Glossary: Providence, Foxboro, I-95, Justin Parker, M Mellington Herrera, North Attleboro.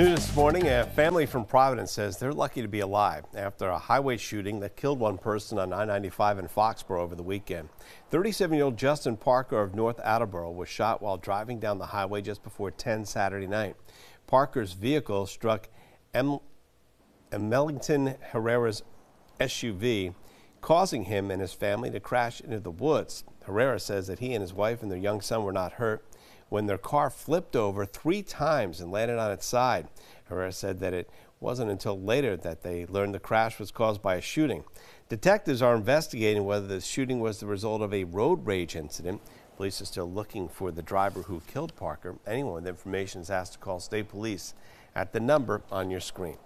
New this morning, a family from Providence says they're lucky to be alive after a highway shooting that killed one person on I-95 in Foxboro over the weekend. 37-year-old Justin Parker of North Attleboro was shot while driving down the highway just before 10 Saturday night. Parker's vehicle struck Mellington Herrera's SUV, causing him and his family to crash into the woods. Herrera says that he and his wife and their young son were not hurt when their car flipped over 3 times and landed on its side. Herrera said that it wasn't until later that they learned the crash was caused by a shooting. Detectives are investigating whether the shooting was the result of a road rage incident. Police are still looking for the driver who killed Parker. Anyone with information is asked to call state police at the number on your screen.